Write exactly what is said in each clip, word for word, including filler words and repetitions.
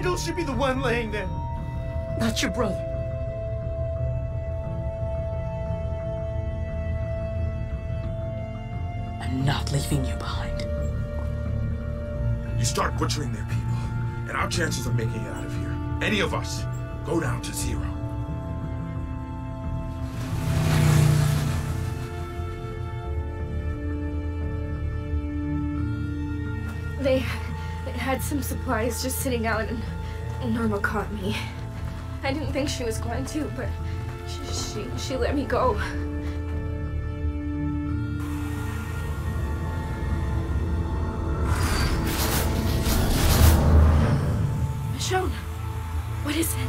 Randall should be the one laying there, not your brother. I'm not leaving you behind. You start butchering their people, and our chances of making it out of here, any of us, go down to zero. They, they had some supplies just sitting out, and, and Norma caught me. I didn't think she was going to, but she, she, she let me go. Michonne, what is it?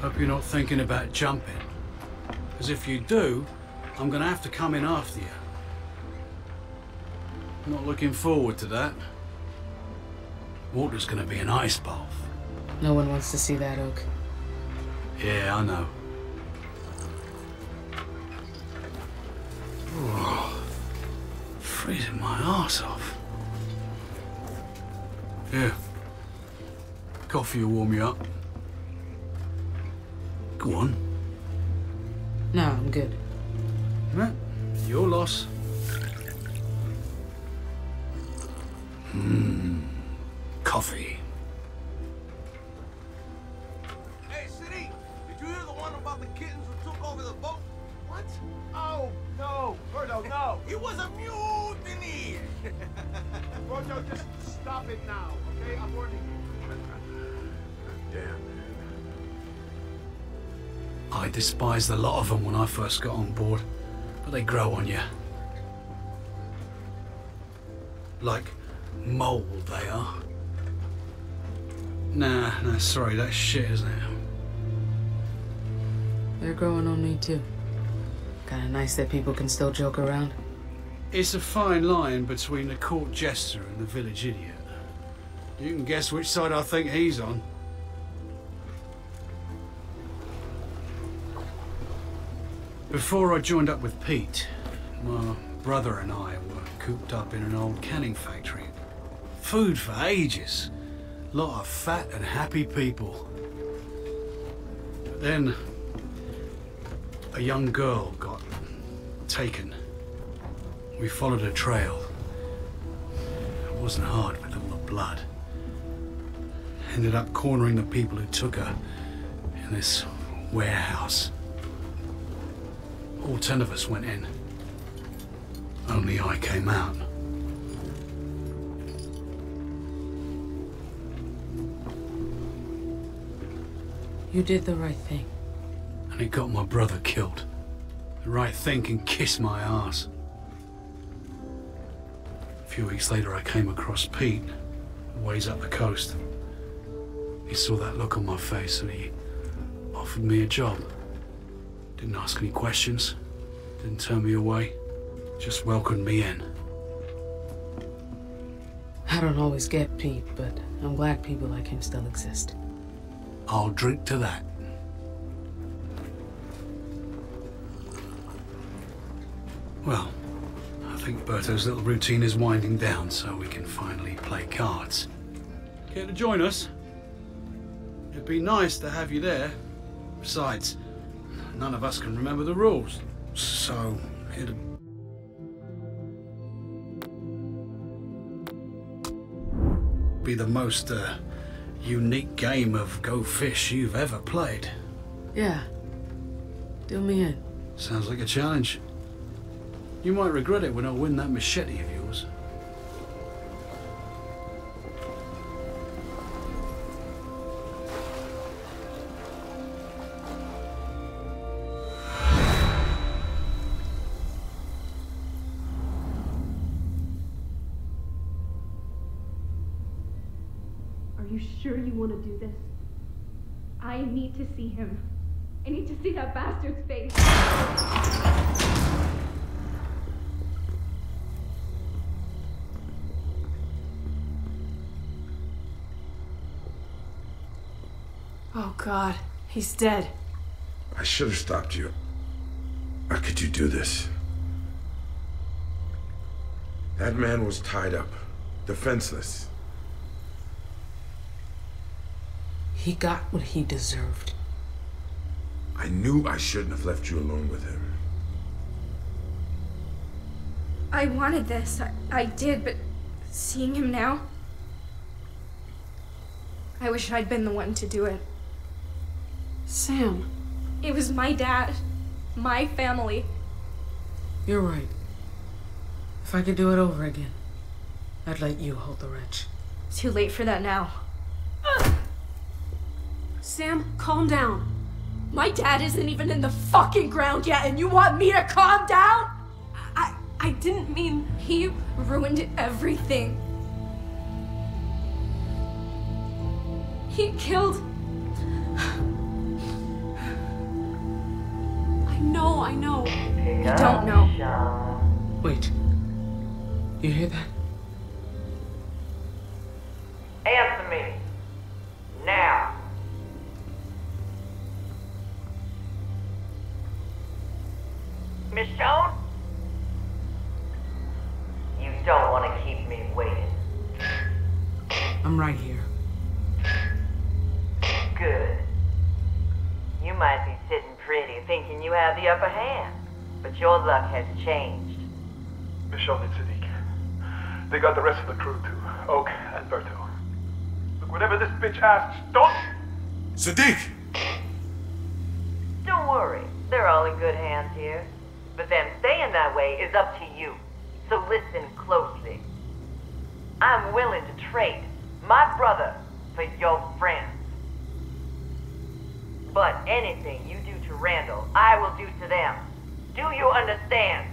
Hope you're not thinking about jumping. Because if you do, I'm going to have to come in after you. I'm not looking forward to that. Water's going to be an ice bath. No one wants to see that, Oak. Yeah, I know. Oh, freezing my arse off. Yeah. Coffee will warm you up. Go on. No, I'm good. Right. Your loss. Mmm. Coffee. Hey, Siddiq, did you hear the one about the kittens who took over the boat? What? Oh, no. Berto, no. It was a mutiny. Berto, just stop it now, okay? I'm warning you. Damn. I despised a lot of them when I first got on board, but they grow on you. Like mold, they are. Nah, nah, sorry, that's shit, isn't it? They're growing on me too. Kinda nice that people can still joke around. It's a fine line between the court jester and the village idiot. You can guess which side I think he's on. Before I joined up with Pete, my brother and I were cooped up in an old canning factory. Food for ages. Lot of fat and happy people. But then, a young girl got taken. We followed a trail. It wasn't hard with all the blood. Ended up cornering the people who took her in this warehouse. All ten of us went in. Only I came out. You did the right thing. And it got my brother killed. The right thing can kiss my ass. A few weeks later, I came across Pete, a ways up the coast. He saw that look on my face and he offered me a job. Didn't ask any questions, didn't turn me away, just welcomed me in. I don't always get Pete, but I'm glad people like him still exist. I'll drink to that. Well, I think Berto's little routine is winding down, so we can finally play cards. Care to join us? It'd be nice to have you there. Besides, none of us can remember the rules, so it'd... be the most uh, unique game of Go Fish you've ever played. Yeah. Do me in. Sounds like a challenge. You might regret it when I win that machete of yours. Want to do this? I need to see him. I need to see that bastard's face. Oh God, he's dead. I should have stopped you. How could you do this? That man was tied up, defenseless. He got what he deserved. I knew I shouldn't have left you alone with him. I wanted this. I, I did, but seeing him now... I wish I'd been the one to do it. Sam. It was my dad. My family. You're right. If I could do it over again, I'd let you hold the wrench. Too late for that now. Sam, calm down. My dad isn't even in the fucking ground yet, and you want me to calm down? I I didn't mean... He ruined everything. He killed... I know, I know. You don't know. Wait. You hear that? Answer me. Now. Michonne? You don't want to keep me waiting. I'm right here. Good. You might be sitting pretty, thinking you have the upper hand, but your luck has changed. Michonne and Siddiq. They got the rest of the crew too. Oak and Berto. Look, whatever this bitch asks, don't... Siddiq! Don't worry. They're all in good hands here. But them staying that way is up to you. So listen closely. I'm willing to trade my brother for your friends. But anything you do to Randall, I will do to them. Do you understand?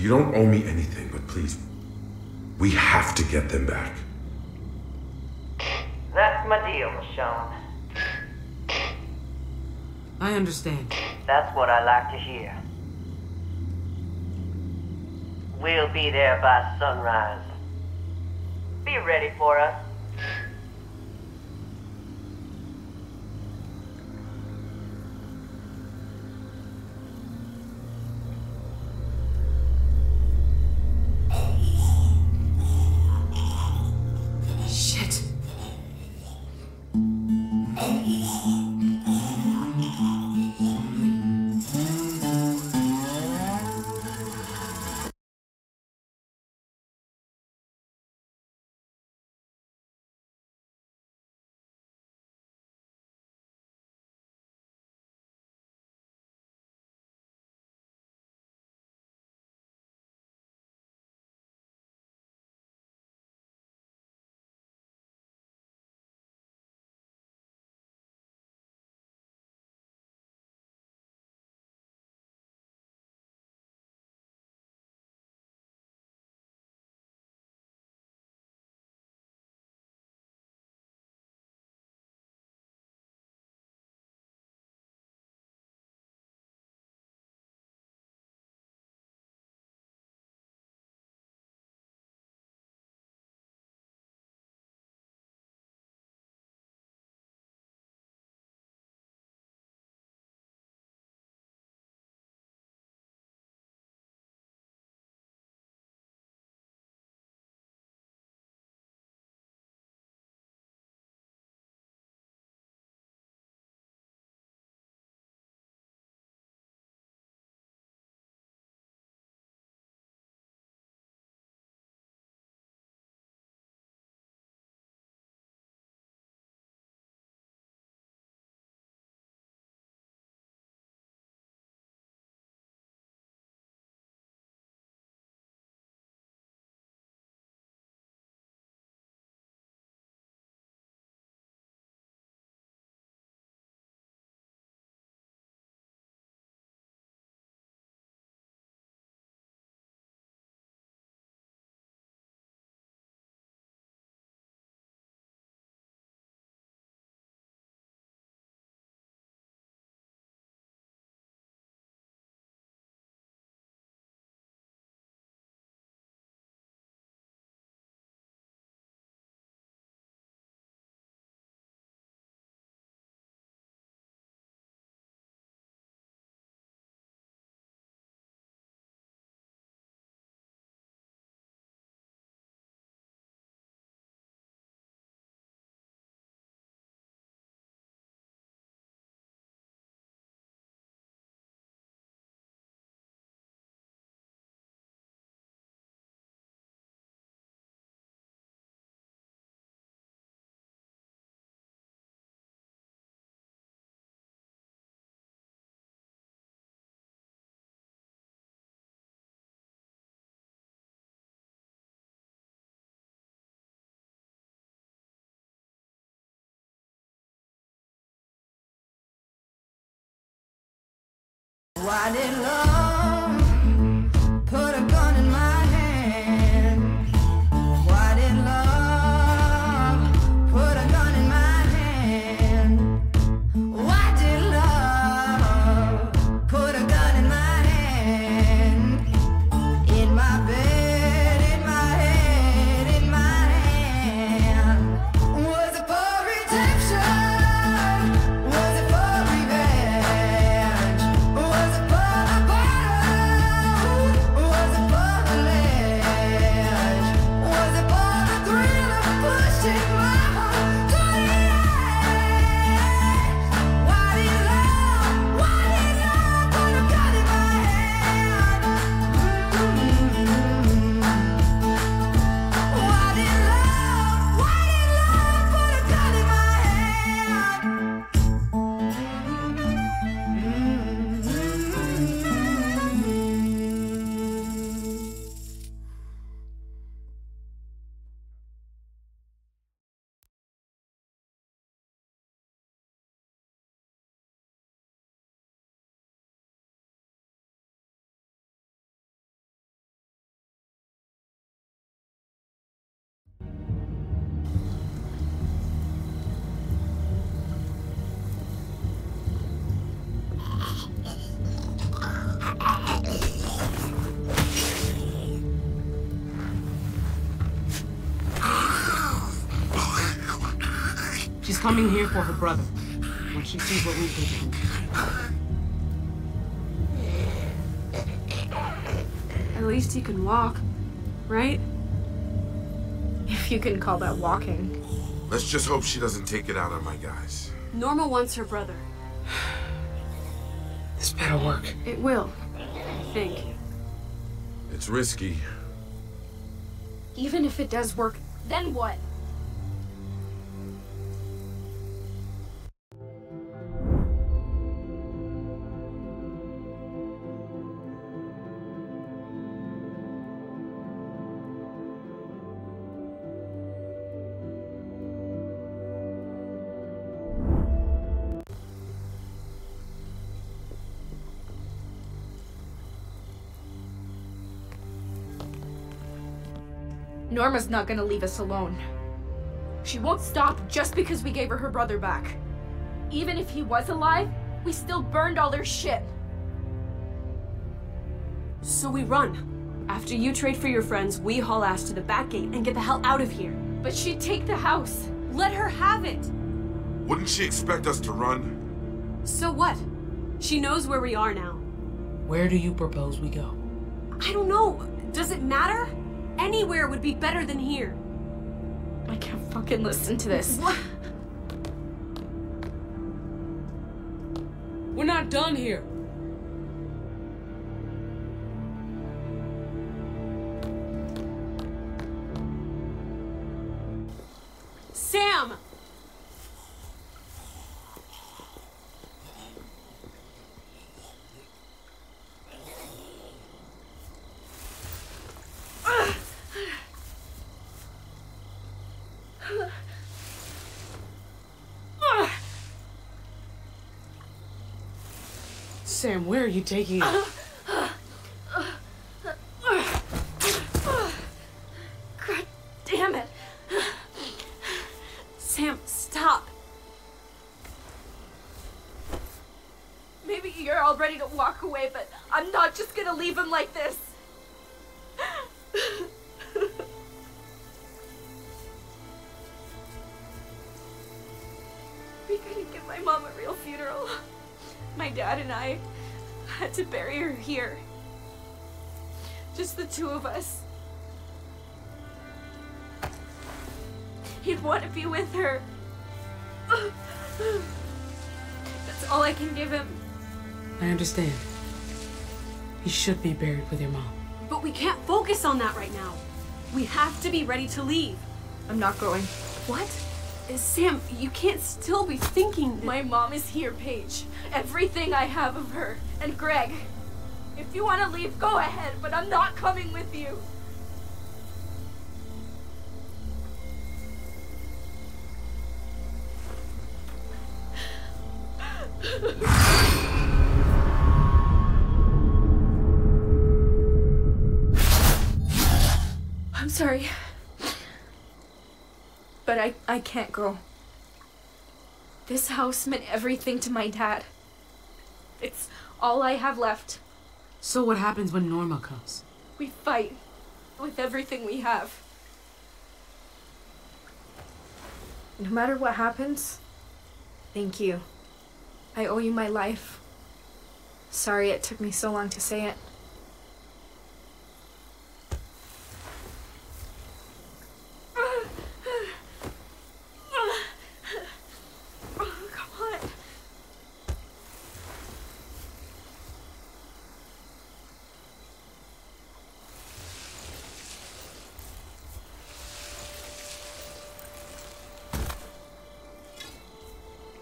You don't owe me anything, but please, we have to get them back. That's my deal, Michonne. I understand. That's what I like to hear. We'll be there by sunrise. Be ready for us. Why did love put a gun in my hand? Why did love put a gun in my hand? Why did love put a gun in my hand? In my bed, in my head, in my hand. Was it for redemption? She's coming here for her brother, when she sees what we can do. At least he can walk, right? If you can call that walking. Let's just hope she doesn't take it out on my guys. Norma wants her brother. This better work. It will, I think. It's risky. Even if it does work, then what? Norma's not gonna leave us alone. She won't stop just because we gave her her brother back. Even if he was alive, we still burned all their shit. So we run. After you trade for your friends, we haul ass to the back gate and get the hell out of here. But she'd take the house. Let her have it. Wouldn't she expect us to run? So what? She knows where we are now. Where do you propose we go? I don't know. Does it matter? Anywhere would be better than here. I can't fucking listen to this. What? We're not done here. Sam! Sam, where are you taking it? God damn it. Sam, stop. Maybe you're all ready to walk away, but I'm not just gonna leave him like this. We couldn't give my mom a real funeral. My dad and I had to bury her here. Just the two of us. He'd want to be with her. That's all I can give him. I understand. He should be buried with your mom. But we can't focus on that right now. We have to be ready to leave. I'm not going. What? Sam, you can't still be thinking that. My mom is here, Paige. Everything I have of her. And Greg, if you want to leave, go ahead, but I'm not coming with you. Sorry. But I, I can't go. This house meant everything to my dad. It's all I have left. So what happens when Norma comes? We fight with everything we have. No matter what happens, thank you. I owe you my life. Sorry it took me so long to say it.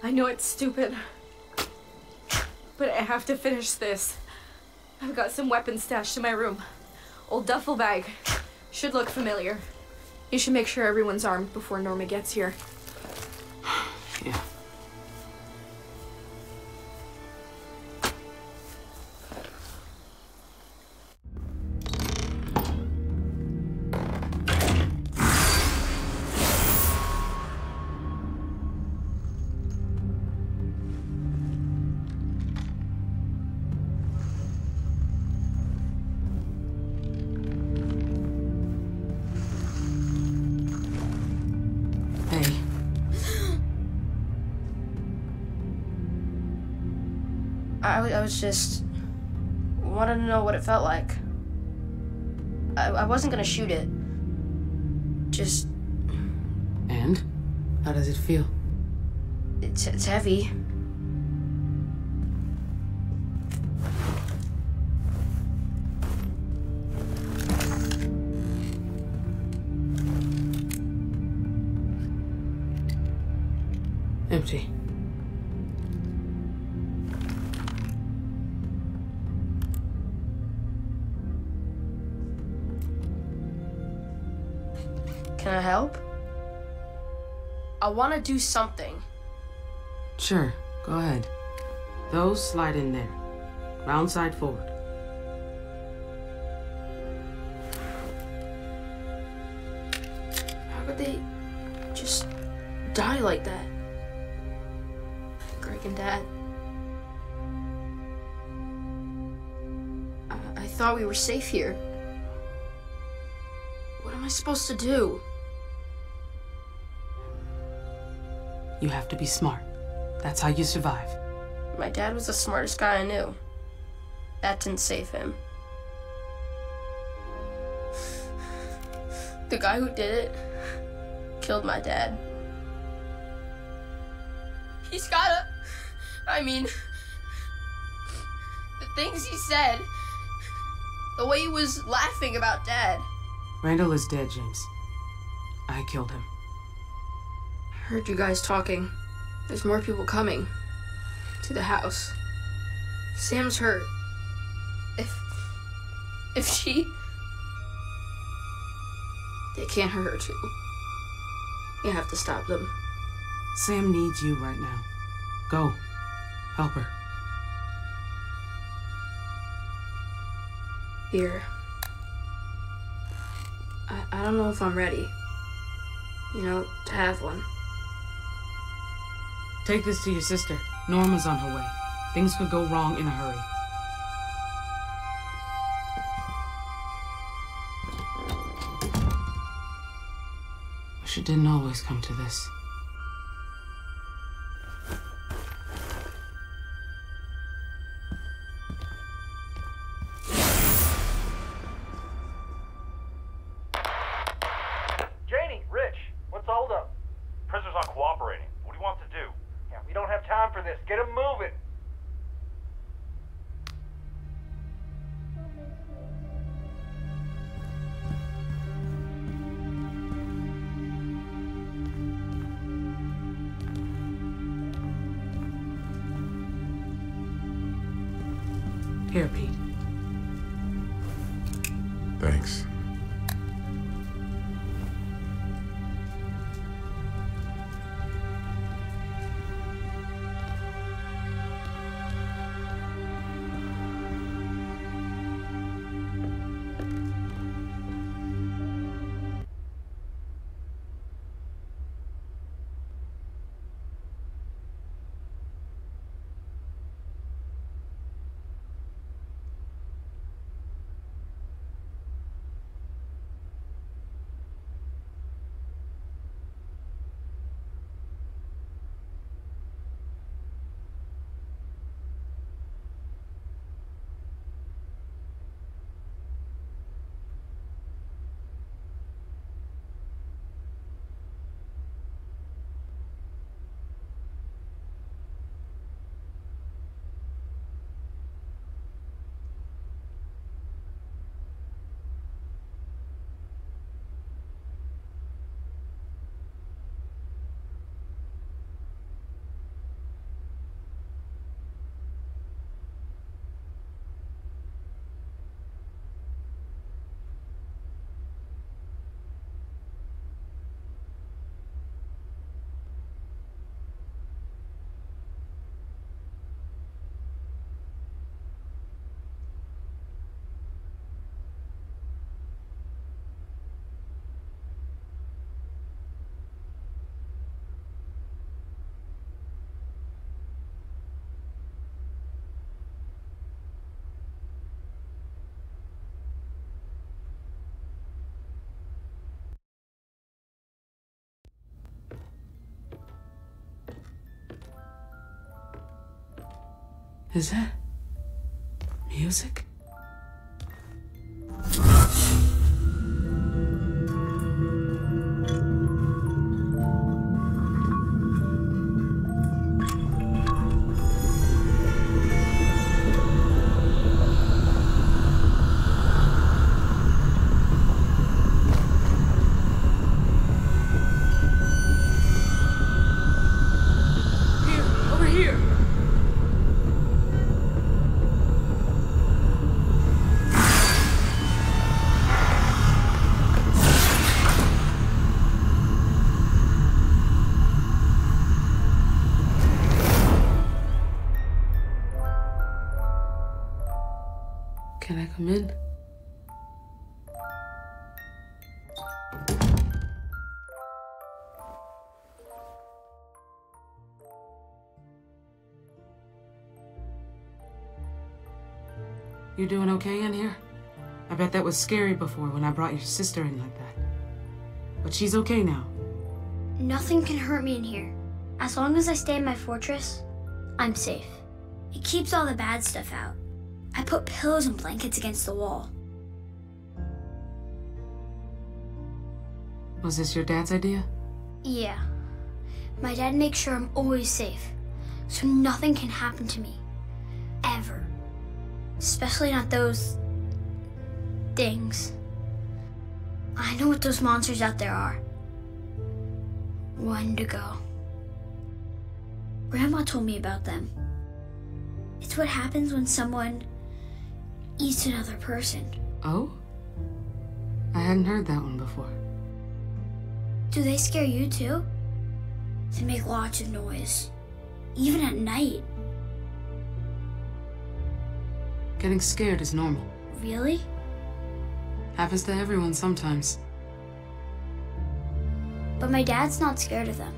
I know it's stupid, but I have to finish this. I've got some weapons stashed in my room. Old duffel bag. Should look familiar. You should make sure everyone's armed before Norma gets here. Yeah. I was just wanted to know what it felt like. I, I wasn't gonna shoot it. Just. And? How does it feel? It's, it's heavy. Empty. Can I help? I want to do something. Sure, go ahead. Those slide in there. Round side forward. How could they just die like that? Greg and Dad. I, I thought we were safe here. What am I supposed to do? You have to be smart. That's how you survive. My dad was the smartest guy I knew. That didn't save him. The guy who did it killed my dad. He's gotta... I mean... The things he said... The way he was laughing about Dad. Randall is dead, James. I killed him. I heard you guys talking. There's more people coming. To the house. Sam's hurt. If... If she... They can't hurt her too. You have to stop them. Sam needs you right now. Go. Help her. Here. I, I don't know if I'm ready, you know, to have one. Take this to your sister. Norma's on her way. Things could go wrong in a hurry. Wish it didn't always come to this. Here, Pete. Thanks. Is that music? Can I come in? You doing okay in here? I bet that was scary before when I brought your sister in like that. But she's okay now. Nothing can hurt me in here. As long as I stay in my fortress, I'm safe. It keeps all the bad stuff out. I put pillows and blankets against the wall. Was this your dad's idea? Yeah. My dad makes sure I'm always safe, so nothing can happen to me. Ever. Especially not those things. I know what those monsters out there are. One to go. Grandma told me about them. It's what happens when someone eats another person. Oh? I hadn't heard that one before. Do they scare you too? They make lots of noise, even at night. Getting scared is normal. Really? Happens to everyone sometimes. But my dad's not scared of them.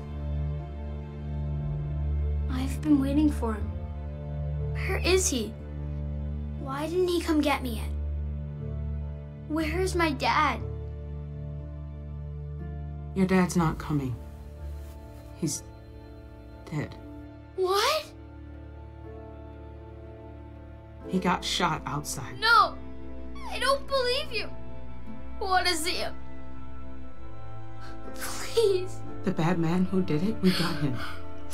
I've been waiting for him. Where is he? Why didn't he come get me yet? Where is my dad? Your dad's not coming. He's dead. What? He got shot outside. No! I don't believe you! I want to see him. Please. The bad man who did it, we got him.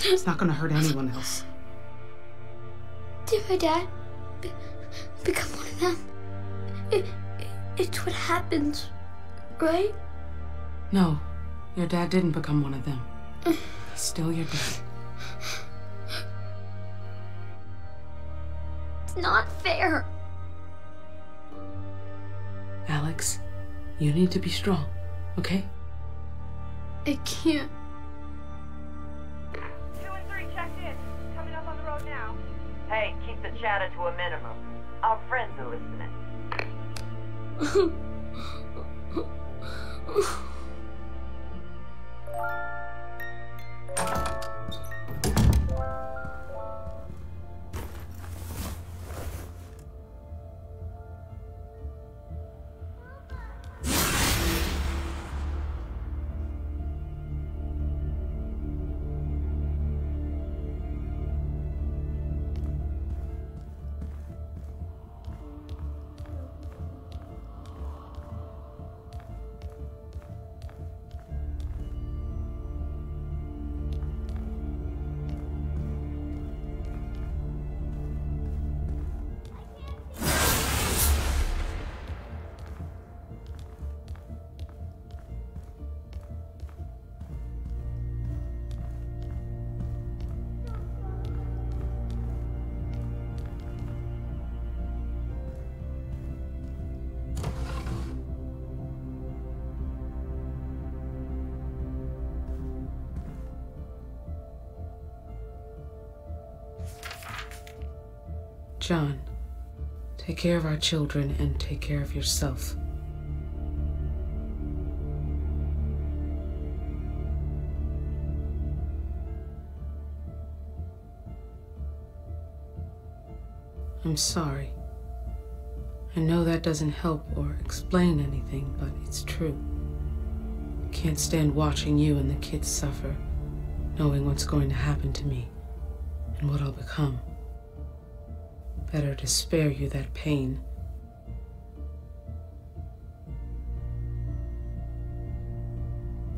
It's not gonna hurt anyone else. Did my dad be become one of them? It, it, it's what happens, right? No, your dad didn't become one of them. He's still your dad. It's not fair. Alex, you need to be strong, okay? I can't. Hey, keep the chatter to a minimum. Our friends are listening. John, take care of our children and take care of yourself. I'm sorry. I know that doesn't help or explain anything, but it's true. I can't stand watching you and the kids suffer, knowing what's going to happen to me and what I'll become. Better to spare you that pain.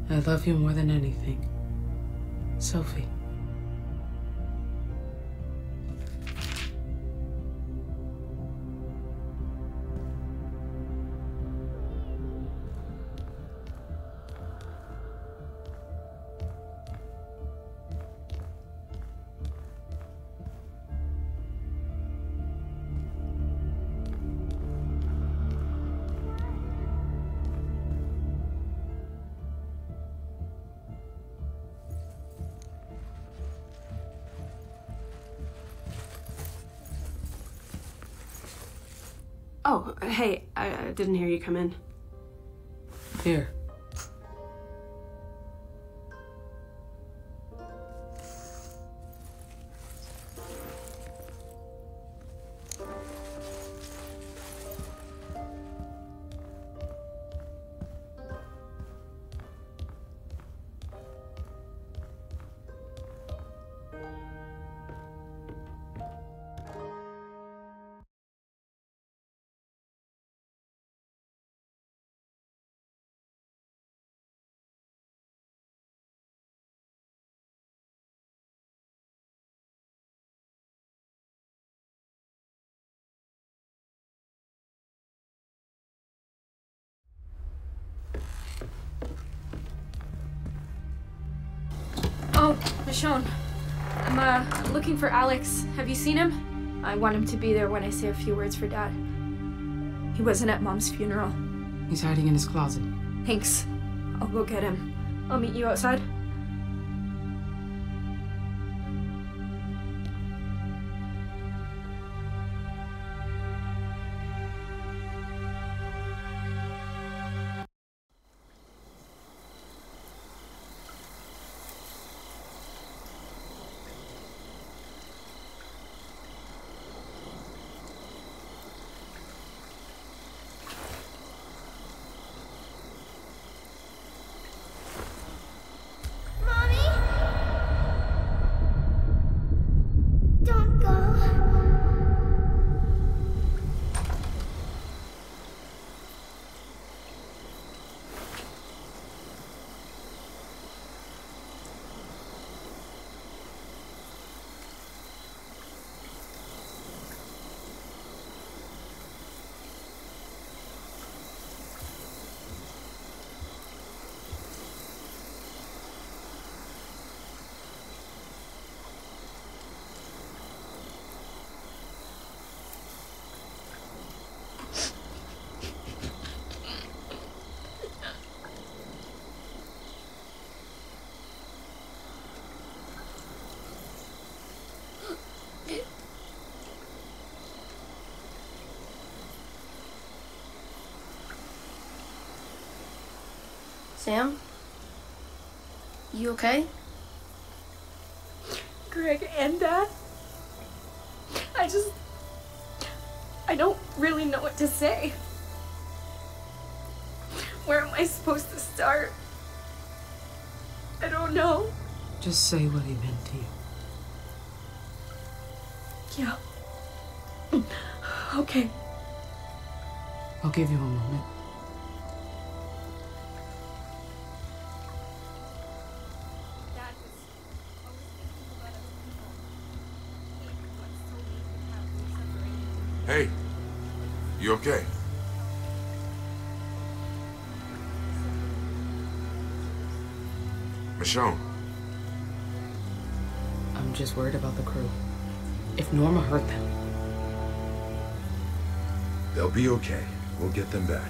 I love you more than anything, Sophie. Oh, hey, I, I didn't hear you come in. Here. Michonne, I'm uh, looking for Alex. Have you seen him? I want him to be there when I say a few words for Dad. He wasn't at Mom's funeral. He's hiding in his closet. Thanks. I'll go get him. I'll meet you outside. Sam? You okay? Greg and Dad? I just... I don't really know what to say. Where am I supposed to start? I don't know. Just say what he meant to you. Yeah. Okay. I'll give you a moment. Hey, you okay? Michonne. I'm just worried about the crew. If Norma hurt them. They'll be okay. We'll get them back.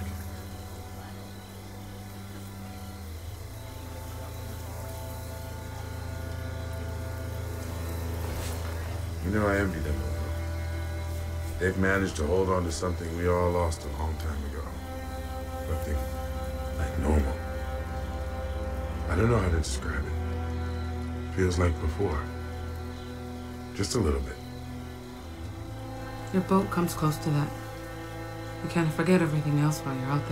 You know, I envy them. They've managed to hold on to something we all lost a long time ago. Something like normal. I don't know how to describe it. Feels like before. Just a little bit. Your boat comes close to that. You kind of forget everything else while you're out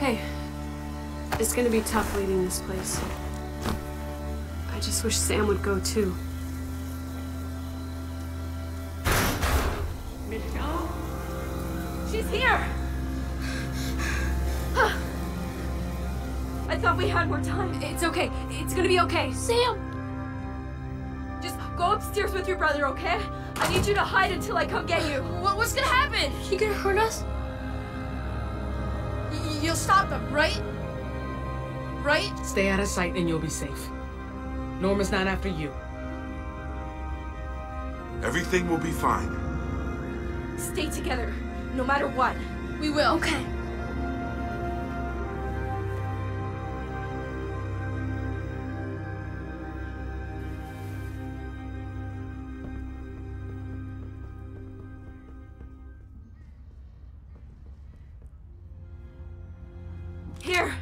there. Hey, it's gonna be tough leaving this place. I just wish Sam would go too. Michelle? She's here! I thought we had more time. It's okay. It's gonna be okay. Sam! Just go upstairs with your brother, okay? I need you to hide until I come get you. What, what's gonna happen? She gonna hurt us? Y- you'll stop them, right? Right? Stay out of sight and you'll be safe. Norma's not after you. Everything will be fine. Stay together, no matter what. We will. Okay. Here.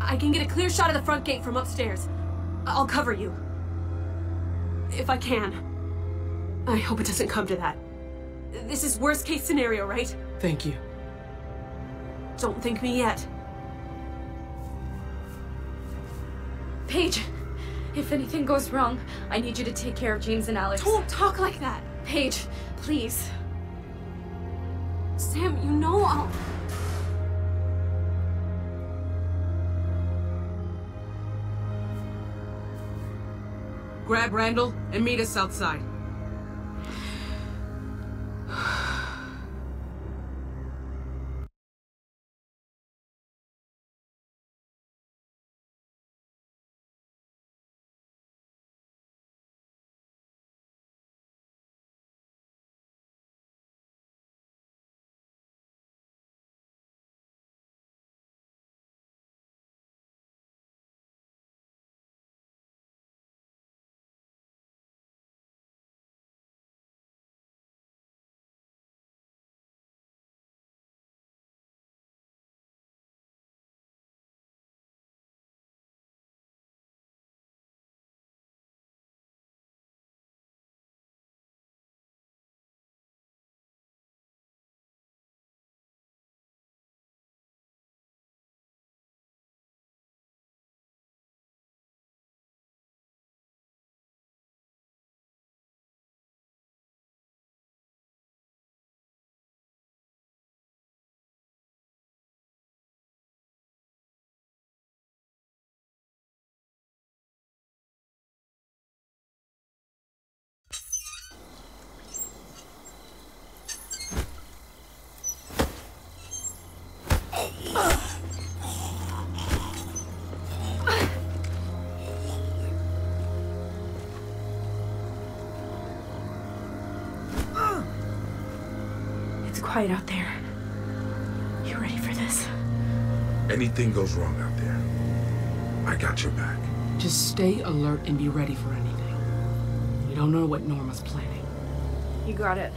I can get a clear shot of the front gate from upstairs. I'll cover you. If I can. I hope it doesn't come to that. This is worst case scenario, right? Thank you. Don't thank me yet. Paige, if anything goes wrong, I need you to take care of James and Alex. Don't talk like that. Paige, please. Sam, you know I'll... Grab Randall and meet us outside. Quiet out there. You ready for this? Anything goes wrong out there, I got your back. Just stay alert and be ready for anything. You don't know what Norma's planning. You got it.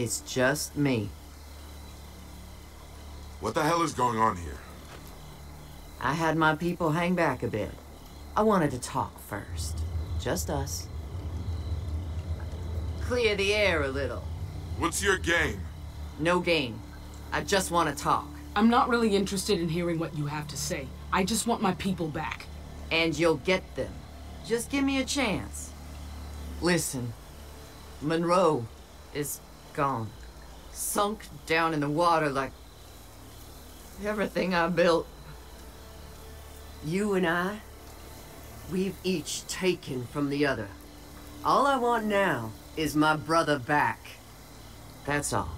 It's just me. What the hell is going on here? I had my people hang back a bit. I wanted to talk first. Just us. Clear the air a little. What's your game? No game. I just want to talk. I'm not really interested in hearing what you have to say. I just want my people back. And you'll get them. Just give me a chance. Listen, Monroe is... gone. Sunk down in the water like everything I built. You and I, we've each taken from the other. All I want now is my brother back. That's all.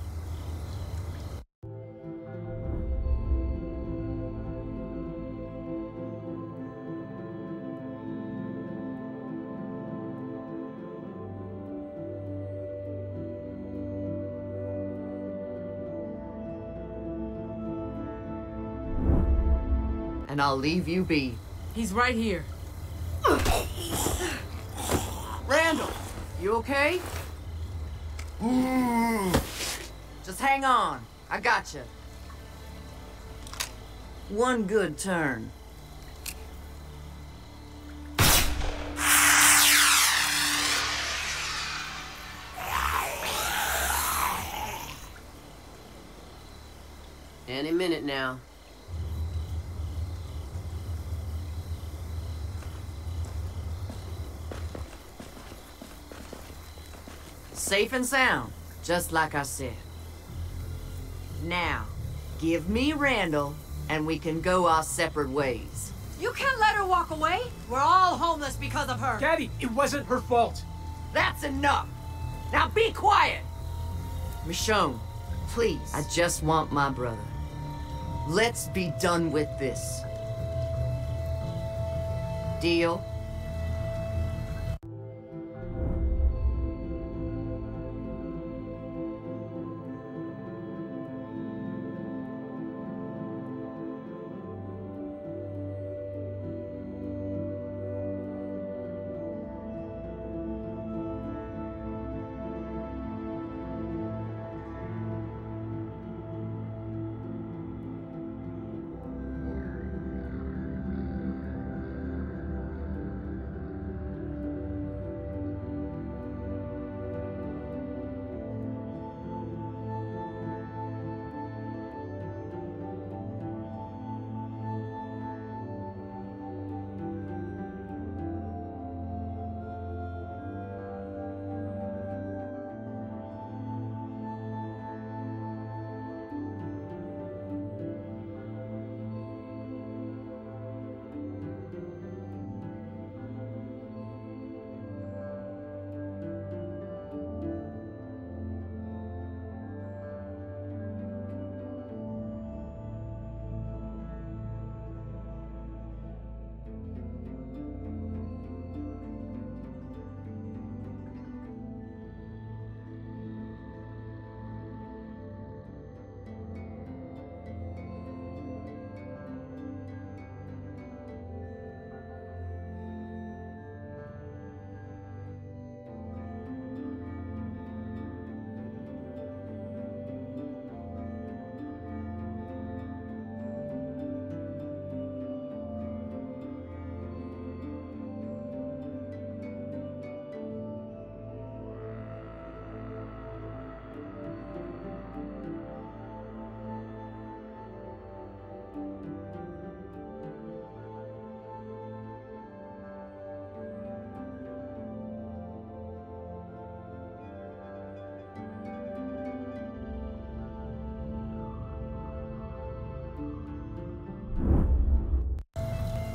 And I'll leave you be. He's right here. Randall, you okay? Just hang on. I gotcha. One good turn. Any minute now. Safe and sound, just like I said. Now, give me Randall, and we can go our separate ways. You can't let her walk away. We're all homeless because of her. Gabby, it wasn't her fault. That's enough. Now be quiet. Michonne, please. I just want my brother. Let's be done with this. Deal?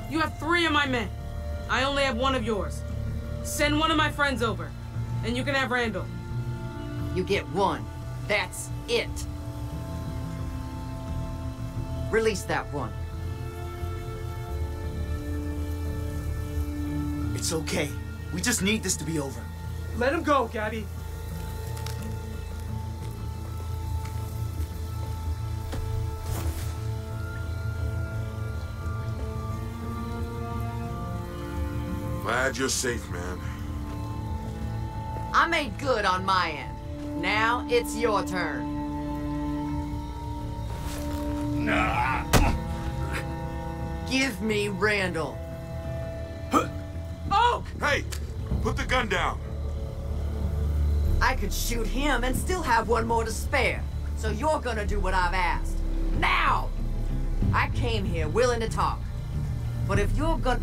You have three of my men. I only have one of yours. Send one of my friends over, and you can have Randall. You get one. That's it. Release that one. It's okay. We just need this to be over. Let him go, Gabby. Glad you're safe, man. I made good on my end. Now it's your turn. Nah. Give me Randall. Oh! Hey, put the gun down. I could shoot him and still have one more to spare. So you're gonna do what I've asked. Now! I came here willing to talk. But if you're gonna...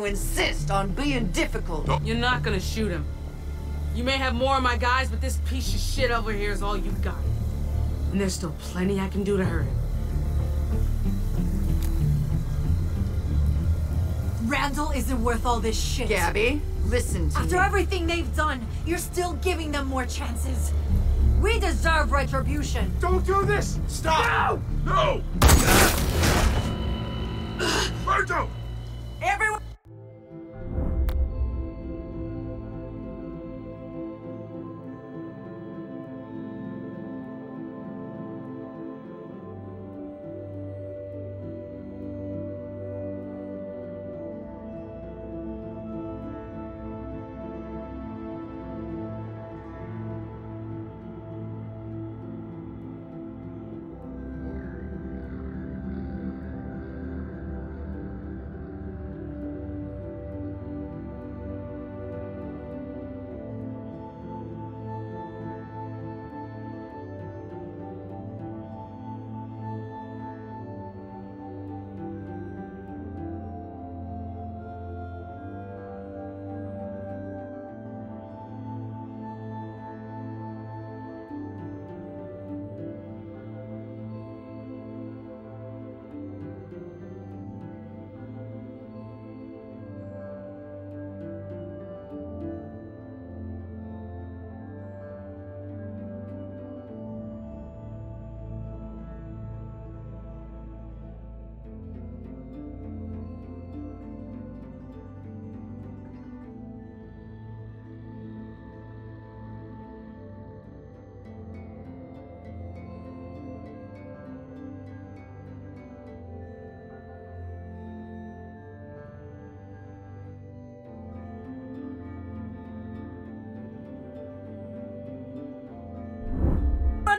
insist on being difficult. You're not gonna shoot him. You may have more of my guys, but this piece of shit over here is all you got. And there's still plenty I can do to hurt him. Randall isn't worth all this shit. Gabby, listen to me. After everything they've done, you're still giving them more chances. We deserve retribution. Don't do this! Stop! No! No! Berto! Everyone!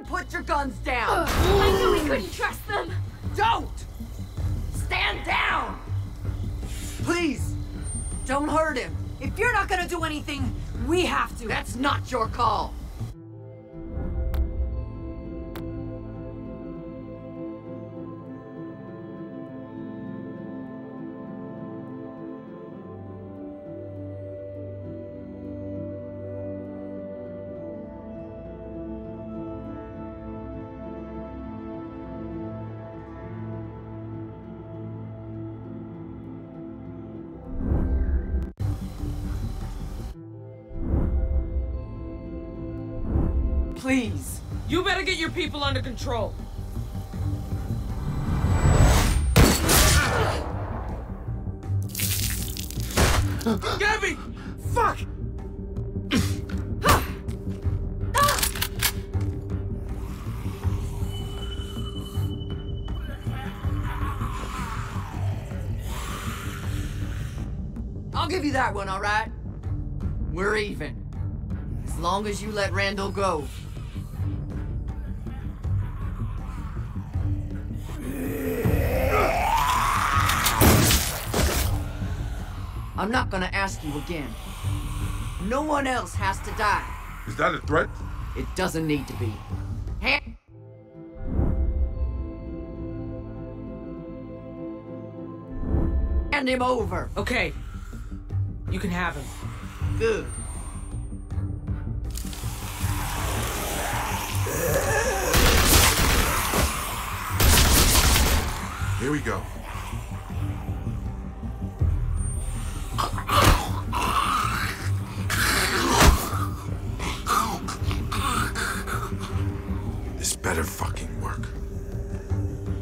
Put your guns down! I knew we couldn't trust them! Don't! Stand down! Please! Don't hurt him! If you're not gonna do anything, we have to! That's not your call! Please. You better get your people under control. Gabby! Fuck! I'll give you that one, all right? We're even. As long as you let Randall go. I'm not gonna ask you again. No one else has to die. Is that a threat? It doesn't need to be. Hand him over. Okay. You can have him. Good. Here we go. Better fucking work.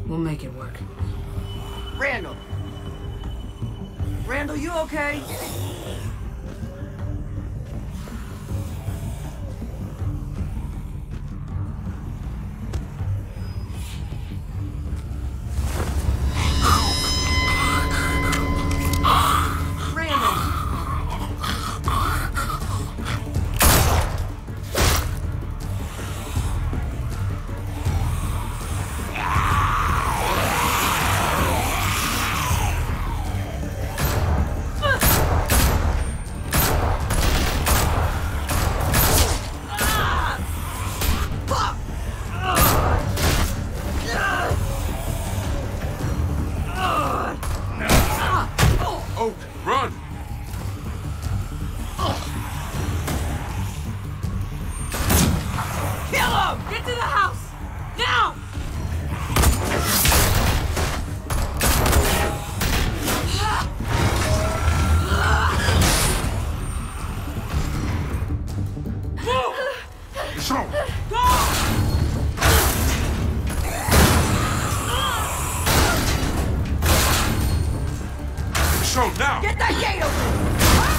We'll make it work. Randall! Randall, you okay? Berto, now! Get that gate open! Ah!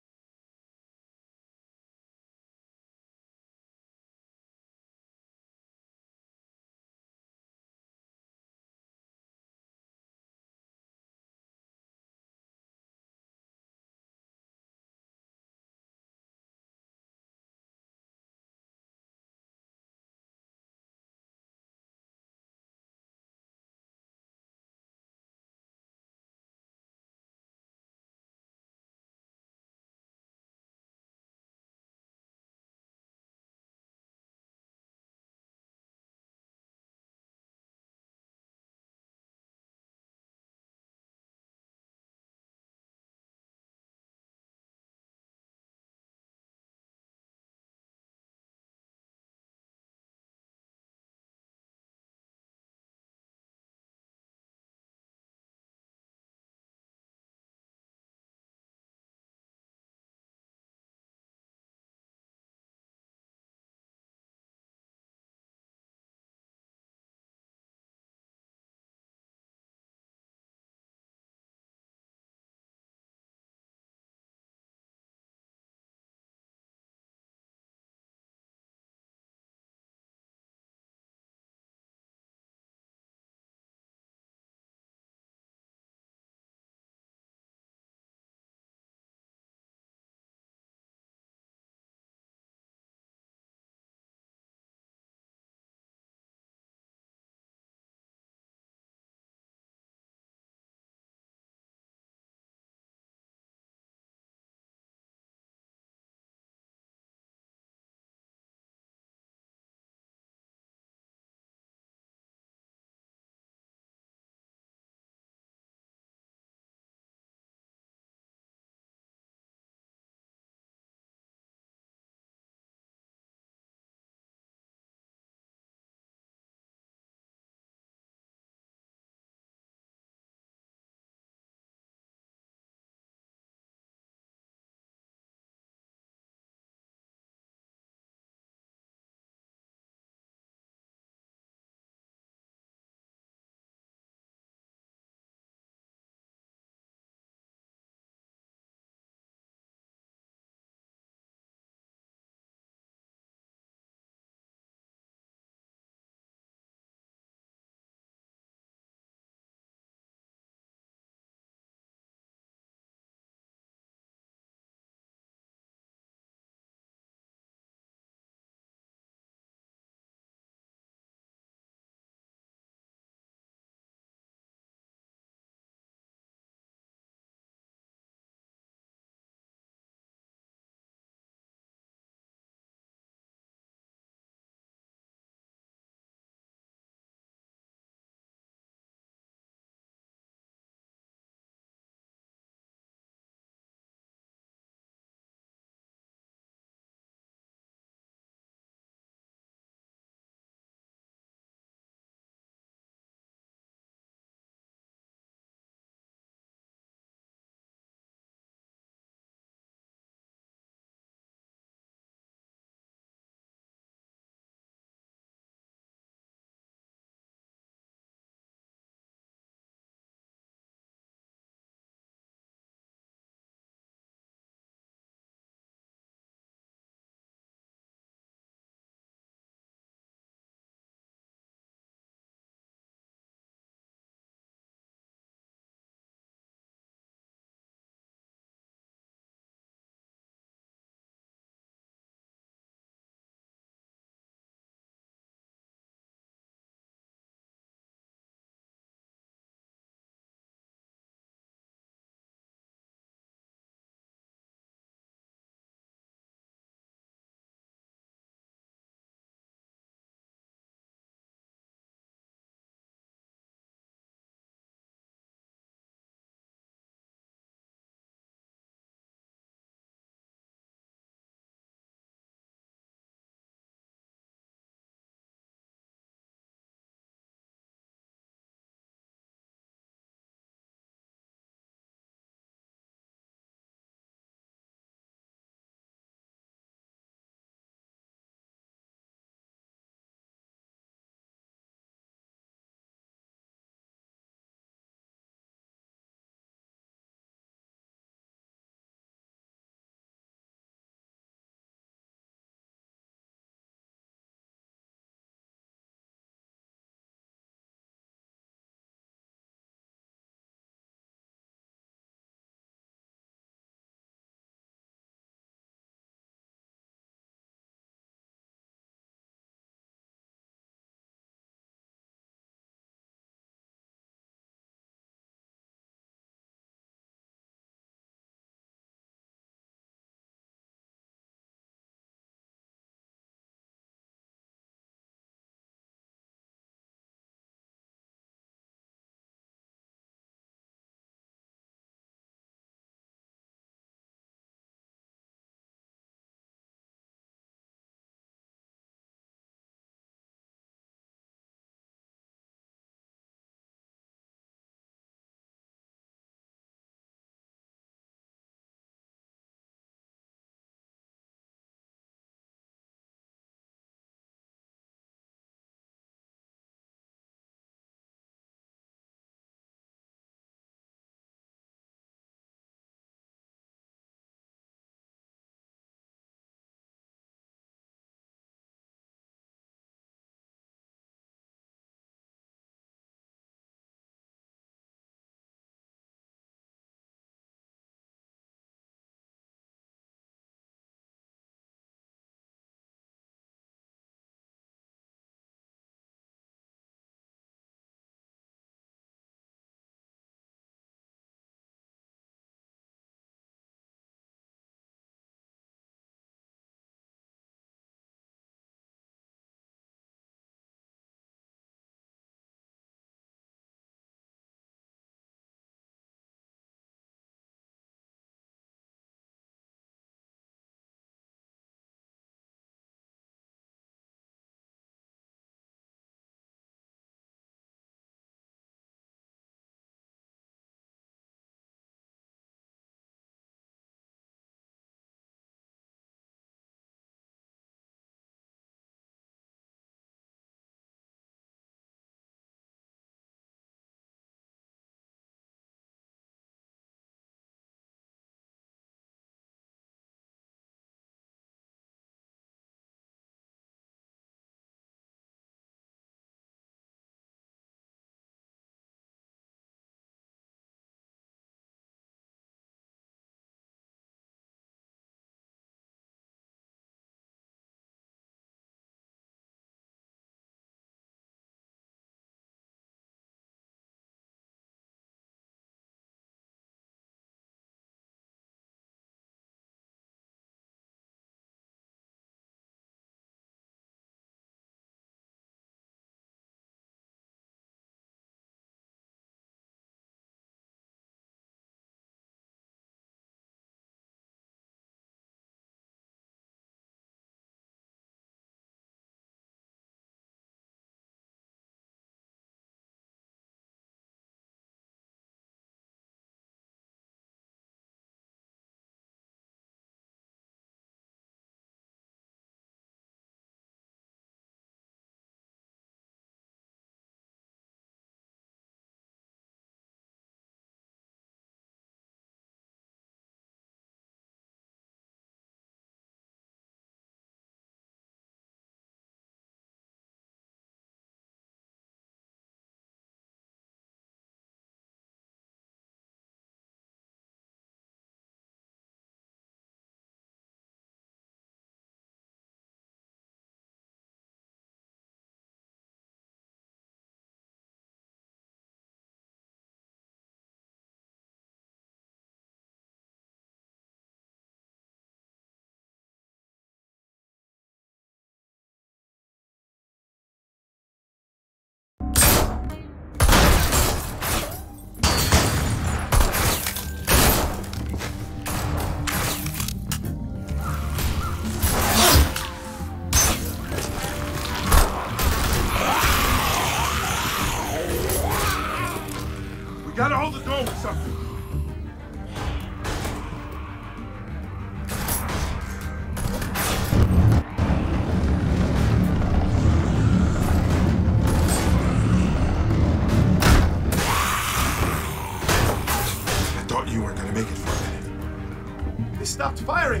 Stopped firing.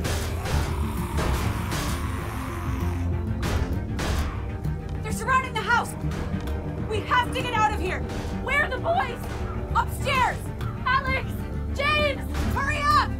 They're surrounding the house. We have to get out of here. Where are the boys? Upstairs. Alex, James, hurry up.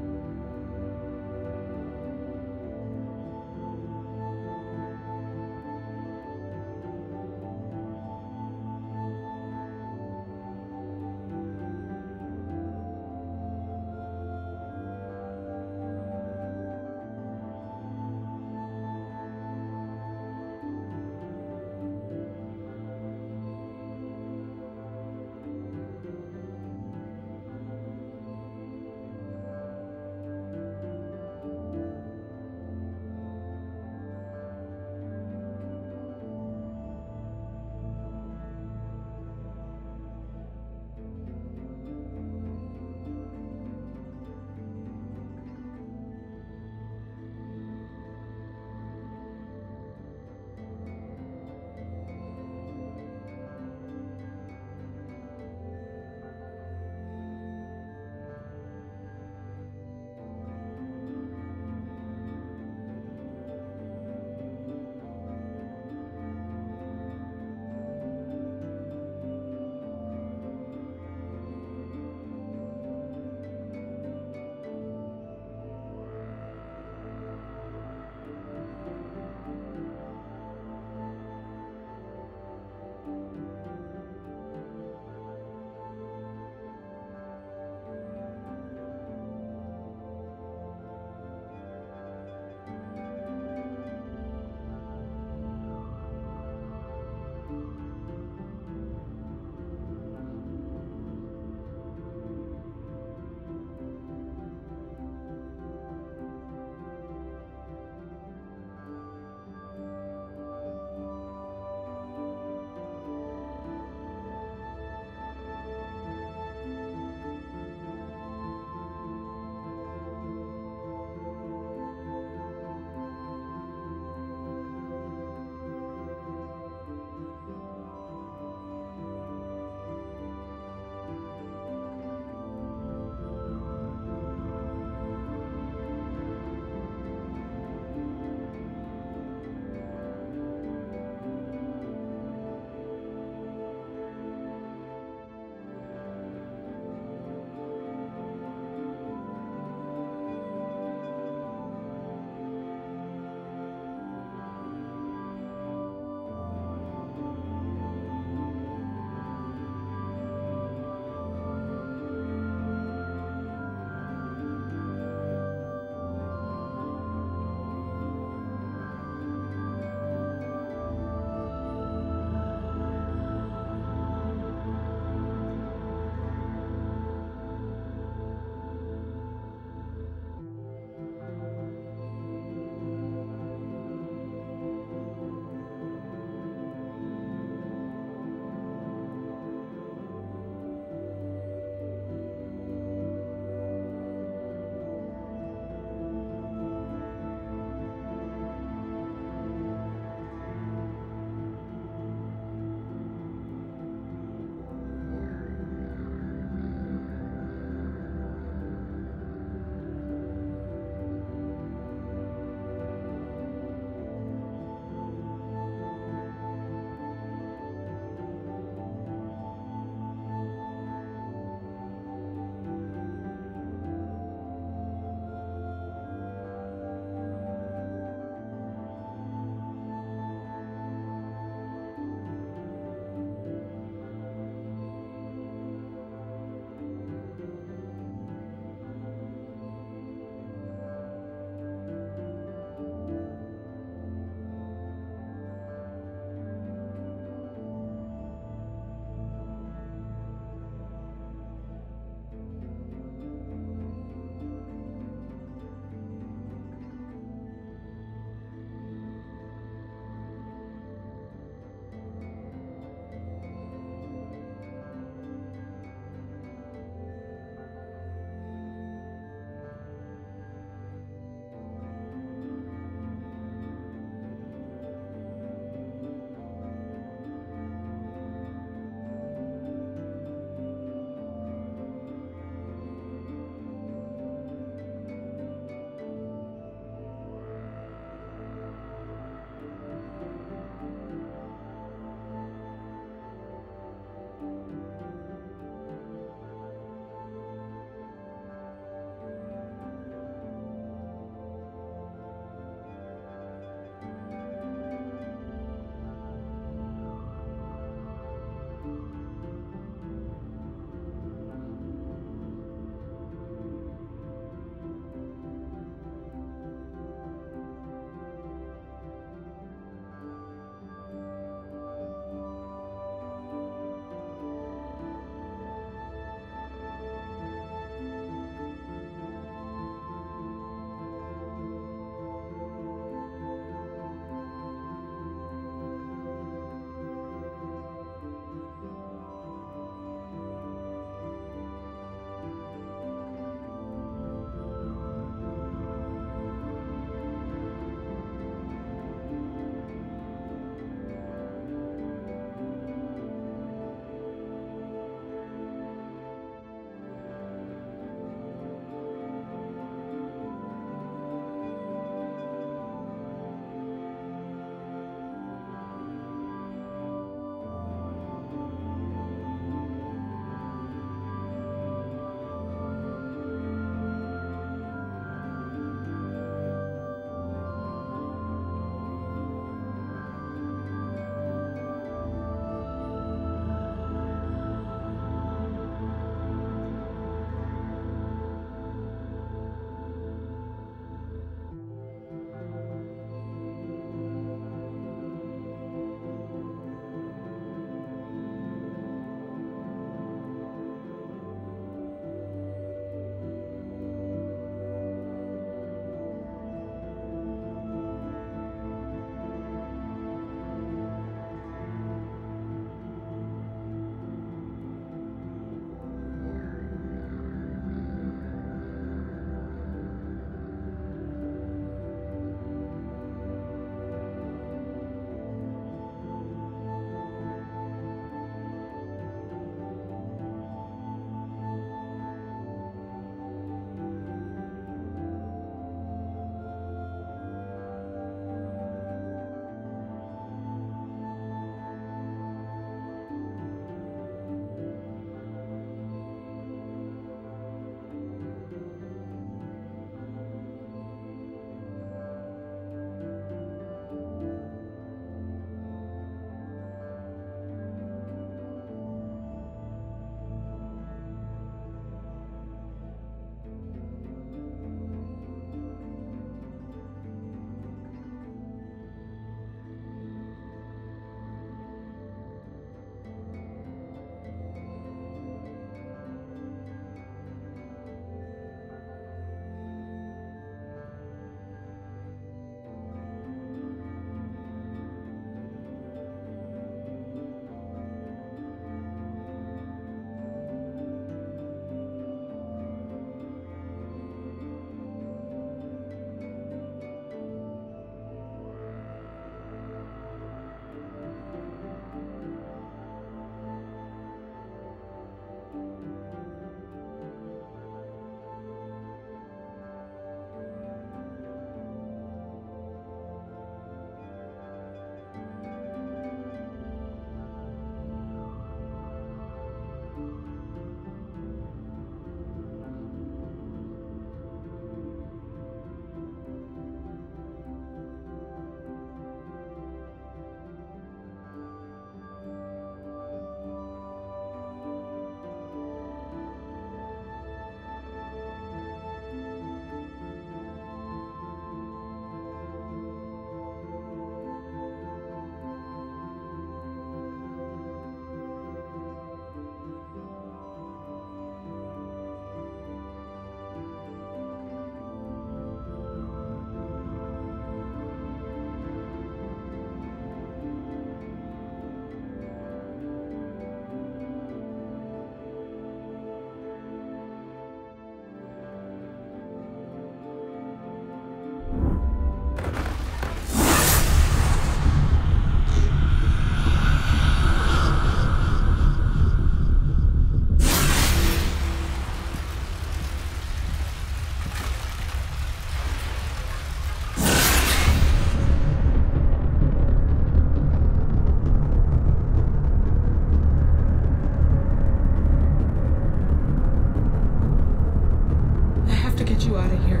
to get you out of here.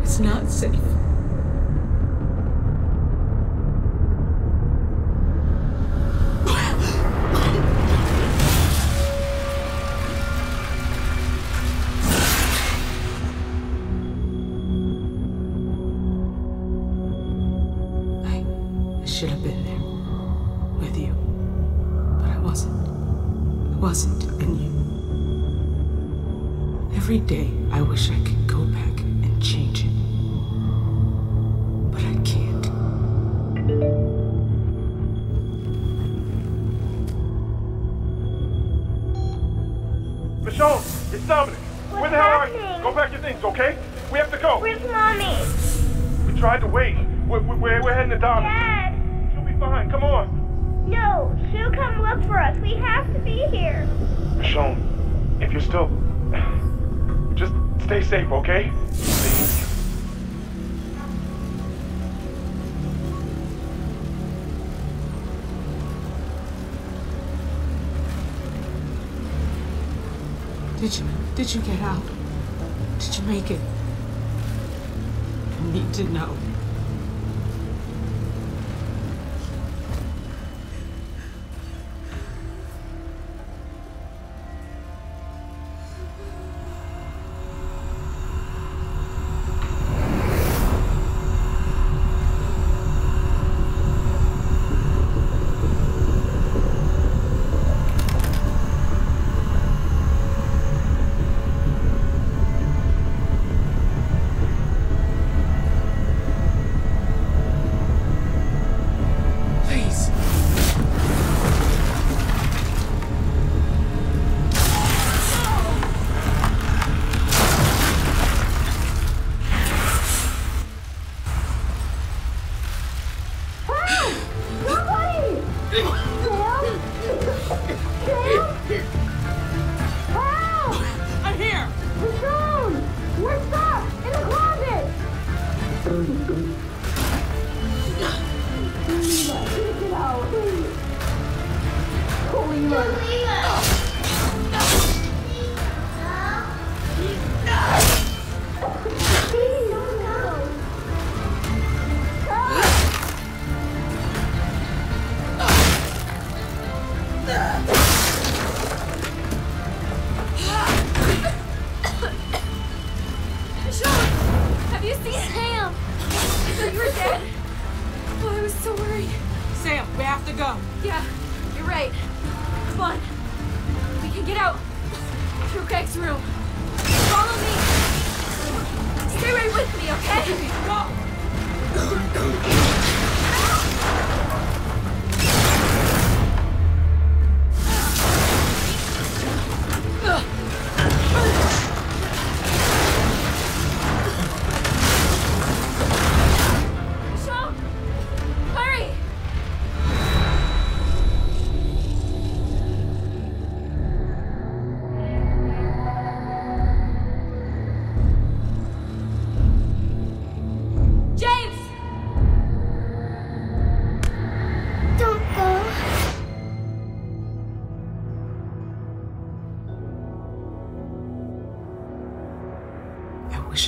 It's not safe. Did you, did you get out? Did you make it? I need to know.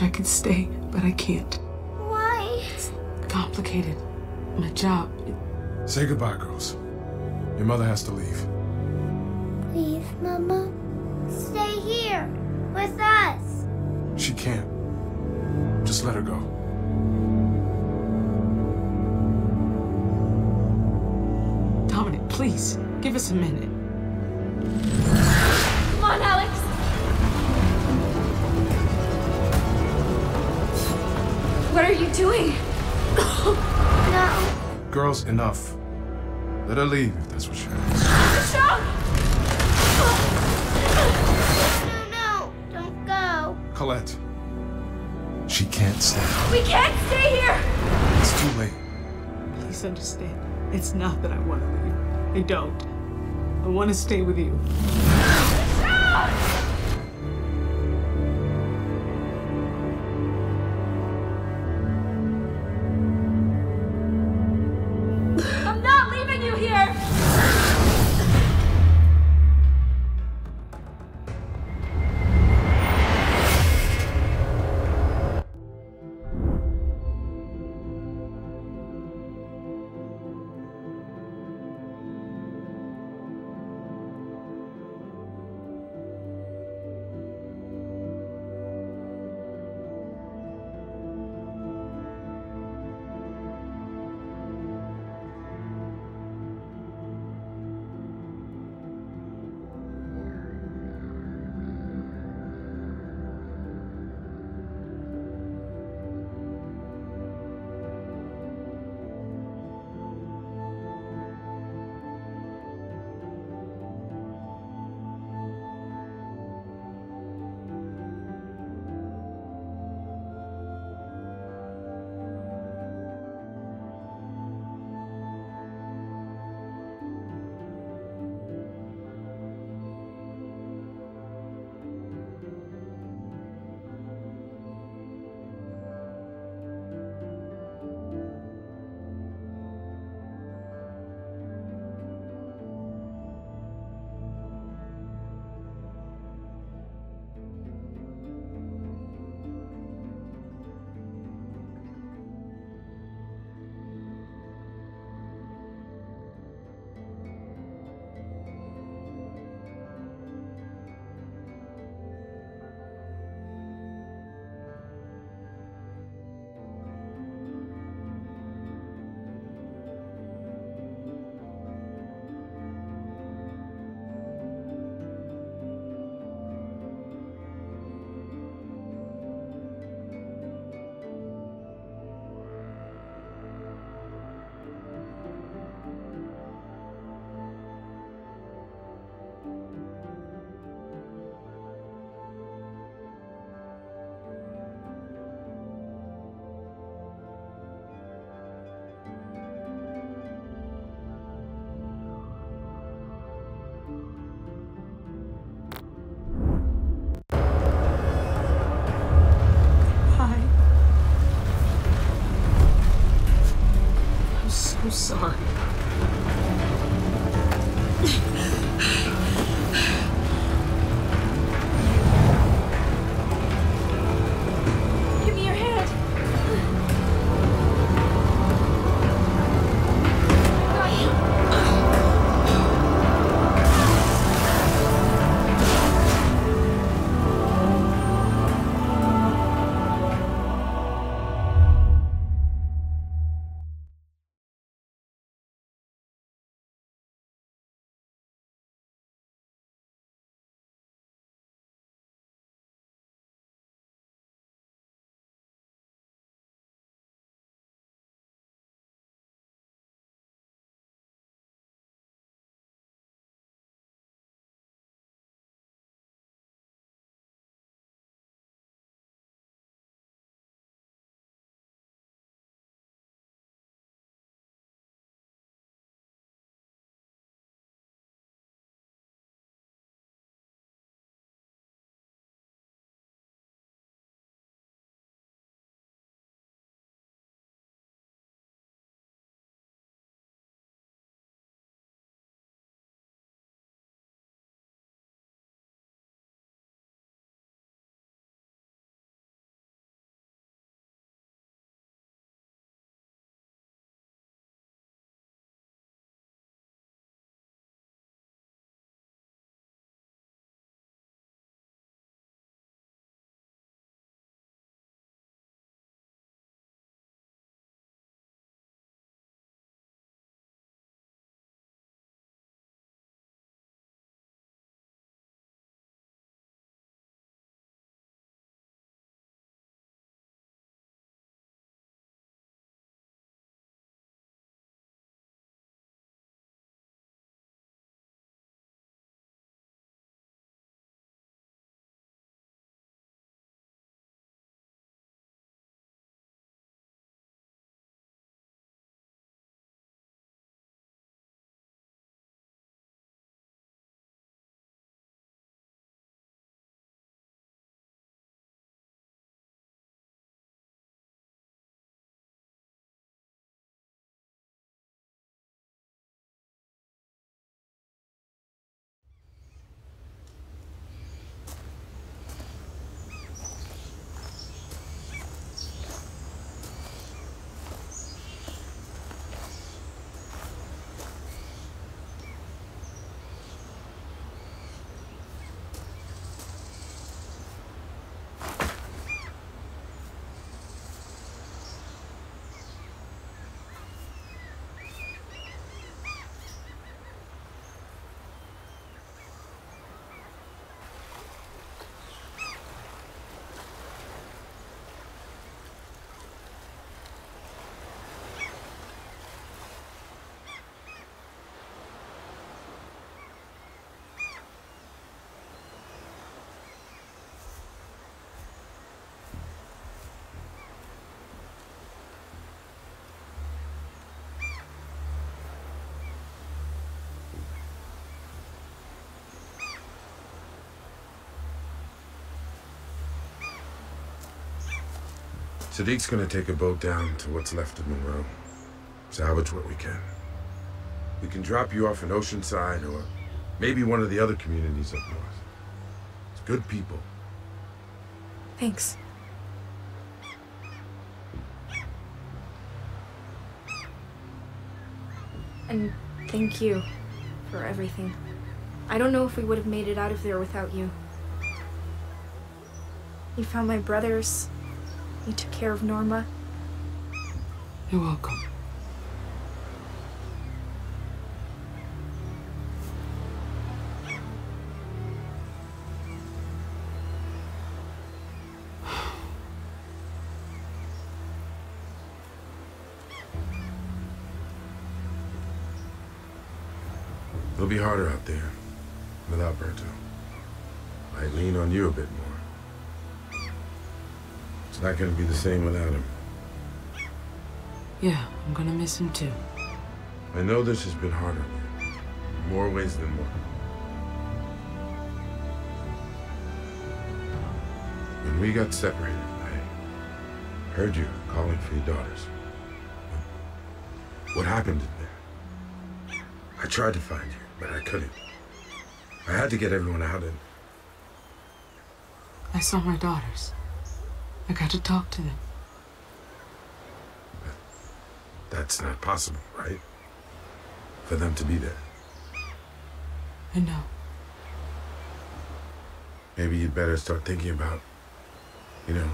I could stay, but I can't. Why? It's complicated. My job. It... Say goodbye, girls. Your mother has to leave. Please, Mama. Stay here with us. She can't. Just let her go. Dominic, please, give us a minute. Come on, Alex. What are you doing? No. Girls, enough. Let her leave if that's what she wants. Michelle! No, no, don't go. Colette, she can't stay. We can't stay here! It's too late. Please understand. It's not that I want to leave. I don't. I want to stay with you. Michelle! sorry. Siddiq's gonna take a boat down to what's left of Monroe. Salvage what we can. We can drop you off in Oceanside or maybe one of the other communities up north. It's good people. Thanks. And thank you for everything. I don't know if we would have made it out of there without you. You found my brothers. You took care of Norma. You're welcome. It'll be harder out there without Berto. I lean on you a bit more. It's not gonna be the same without him. Yeah, I'm gonna miss him too. I know this has been hard on you, in more ways than one. When we got separated, I heard you calling for your daughters. What happened in there? I tried to find you, but I couldn't. I had to get everyone out and... I saw my daughters. I got to talk to them. But that's not possible, right? For them to be there. I know. Maybe you'd better start thinking about, you know,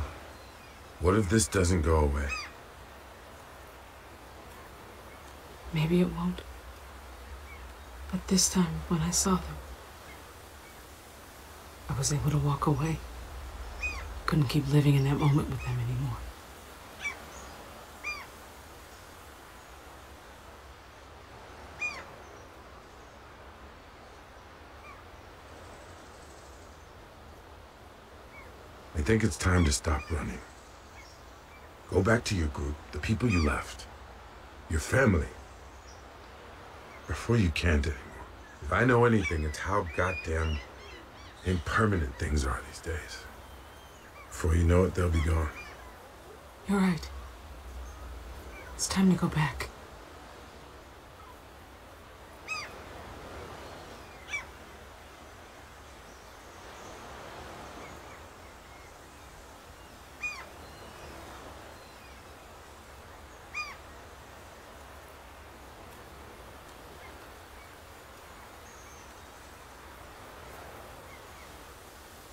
what if this doesn't go away? Maybe it won't. But this time, when I saw them, I was able to walk away. Couldn't keep living in that moment with them anymore. I think it's time to stop running. Go back to your group, the people you left, your family. Before you can't anymore. If I know anything, it's how goddamn impermanent things are these days. Before you know it, they'll be gone. You're right. It's time to go back.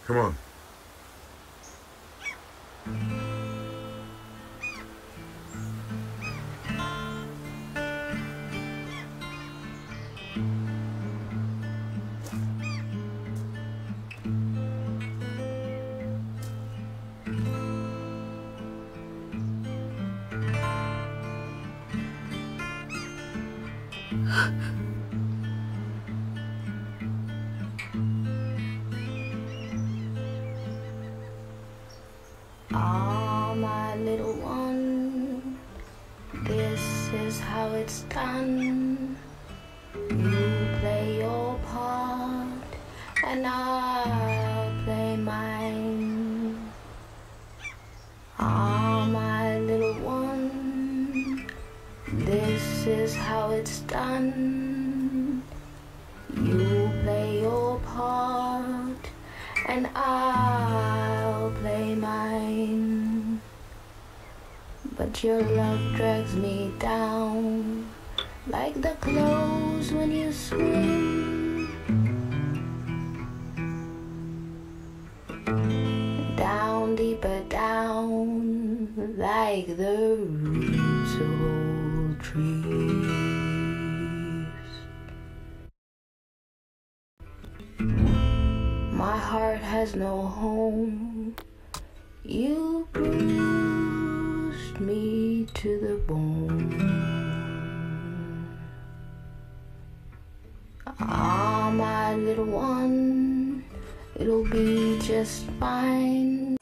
Come on. Your love drags me down, like the clothes when you swim, down, deeper down, like the roots of old trees. My heart has no home, you breathe me to the bone. Ah, my little one, it'll be just fine.